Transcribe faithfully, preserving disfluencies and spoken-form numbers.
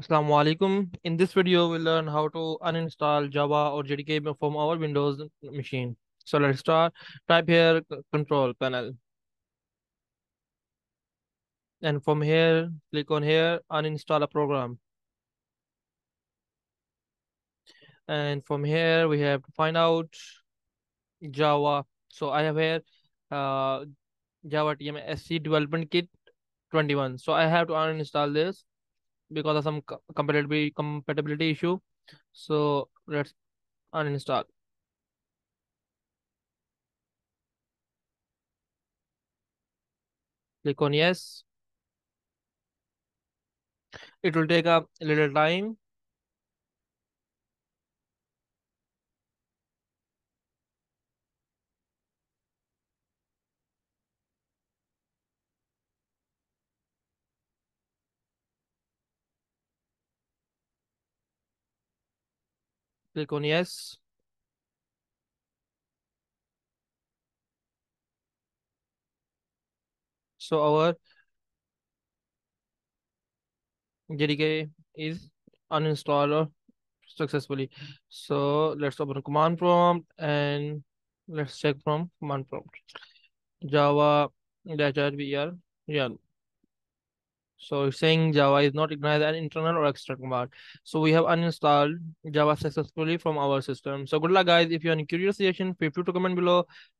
Assalamu alaikum. In this video, we'll learn how to uninstall Java or J D K from our Windows machine. So let's start. Type here Control Panel. And from here, click on here, Uninstall a Program. And from here, we have to find out Java. So I have here uh, Java T M S C Development Kit twenty-one. So I have to uninstall this because of some compatibility compatibility issue. So let's uninstall. Click on yes. It will take a little time. Click on yes. So our J D K is uninstalled successfully. So let's open command prompt and let's check from command prompt. Java -r yeah. So it's saying Java is not recognized as an internal or external command. So we have uninstalled Java successfully from our system. So good luck guys. If you are in curious suggestion, feel free to comment below.